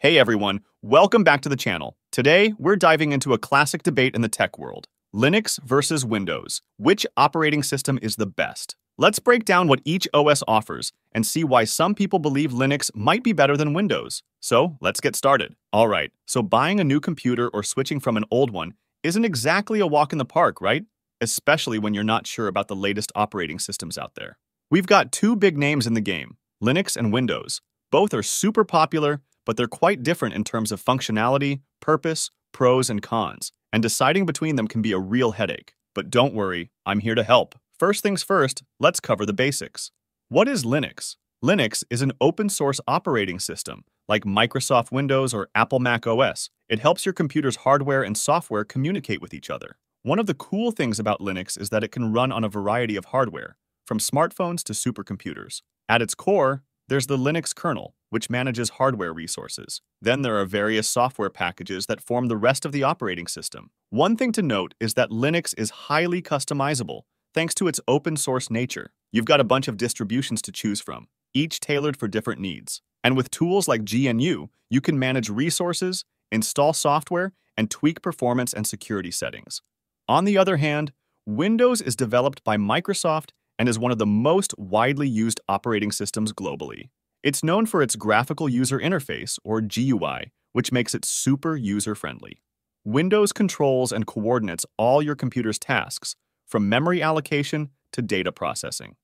Hey everyone, welcome back to the channel. Today, we're diving into a classic debate in the tech world, Linux versus Windows. Which operating system is the best? Let's break down what each OS offers and see why some people believe Linux might be better than Windows. So let's get started. All right, so buying a new computer or switching from an old one isn't exactly a walk in the park, right? Especially when you're not sure about the latest operating systems out there. We've got two big names in the game, Linux and Windows. Both are super popular, but they're quite different in terms of functionality, purpose, pros, and cons, and deciding between them can be a real headache. But don't worry, I'm here to help. First things first, let's cover the basics. What is Linux? Linux is an open-source operating system, like Microsoft Windows or Apple Mac OS. It helps your computer's hardware and software communicate with each other. One of the cool things about Linux is that it can run on a variety of hardware, from smartphones to supercomputers. At its core, there's the Linux kernel, which manages hardware resources. Then there are various software packages that form the rest of the operating system. One thing to note is that Linux is highly customizable, thanks to its open source nature. You've got a bunch of distributions to choose from, each tailored for different needs. And with tools like GNU, you can manage resources, install software, and tweak performance and security settings. On the other hand, Windows is developed by Microsoft and is one of the most widely used operating systems globally. It's known for its graphical user interface, or GUI, which makes it super user-friendly. Windows controls and coordinates all your computer's tasks, from memory allocation to data processing.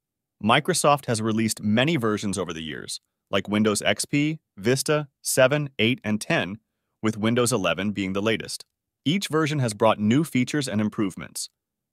Microsoft has released many versions over the years, like Windows XP, Vista, 7, 8, and 10, with Windows 11 being the latest. Each version has brought new features and improvements,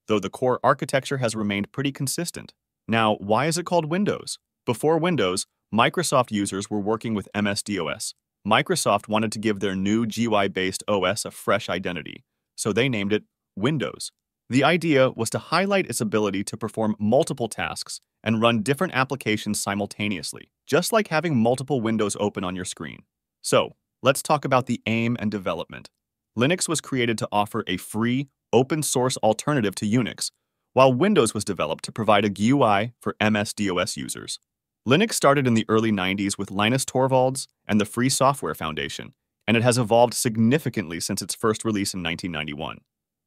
though the core architecture has remained pretty consistent. Now, why is it called Windows? Before Windows, Microsoft users were working with MS-DOS. Microsoft wanted to give their new GUI-based OS a fresh identity, so they named it Windows. The idea was to highlight its ability to perform multiple tasks and run different applications simultaneously, just like having multiple windows open on your screen. So, let's talk about the aim and development. Linux was created to offer a free, open-source alternative to Unix, while Windows was developed to provide a GUI for MS-DOS users. Linux started in the early 90s with Linus Torvalds and the Free Software Foundation, and it has evolved significantly since its first release in 1991.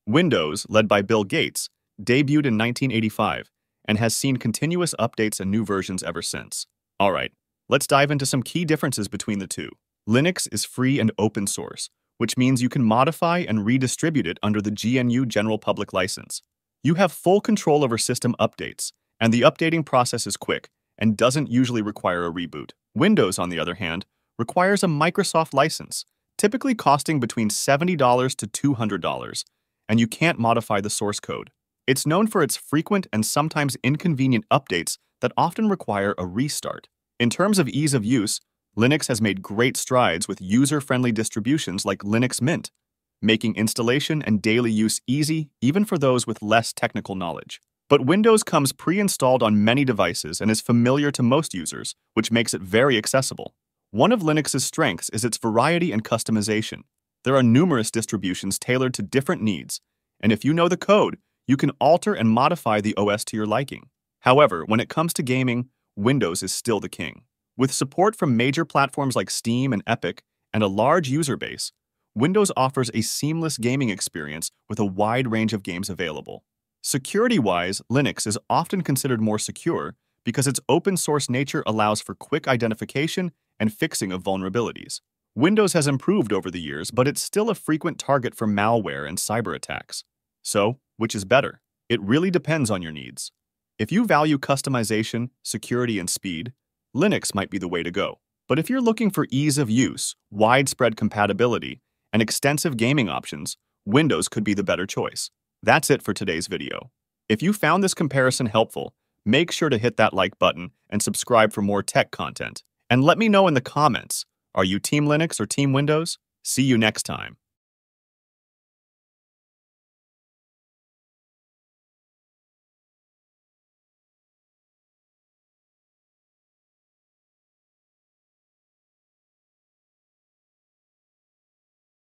Windows, led by Bill Gates, debuted in 1985 and has seen continuous updates and new versions ever since. All right, let's dive into some key differences between the two. Linux is free and open source, which means you can modify and redistribute it under the GNU General Public License. You have full control over system updates, and the updating process is quick and doesn't usually require a reboot. Windows, on the other hand, requires a Microsoft license, typically costing between $70 to $200, and you can't modify the source code. It's known for its frequent and sometimes inconvenient updates that often require a restart. In terms of ease of use, Linux has made great strides with user-friendly distributions like Linux Mint, making installation and daily use easy even for those with less technical knowledge. But Windows comes pre-installed on many devices and is familiar to most users, which makes it very accessible. One of Linux's strengths is its variety and customization. There are numerous distributions tailored to different needs, and if you know the code, you can alter and modify the OS to your liking. However, when it comes to gaming, Windows is still the king. With support from major platforms like Steam and Epic and a large user base, Windows offers a seamless gaming experience with a wide range of games available. Security-wise, Linux is often considered more secure because its open-source nature allows for quick identification and fixing of vulnerabilities. Windows has improved over the years, but it's still a frequent target for malware and cyber attacks. So, which is better? It really depends on your needs. If you value customization, security, and speed, Linux might be the way to go. But if you're looking for ease of use, widespread compatibility, and extensive gaming options, Windows could be the better choice. That's it for today's video. If you found this comparison helpful, make sure to hit that like button and subscribe for more tech content. And let me know in the comments, are you Team Linux or Team Windows? See you next time.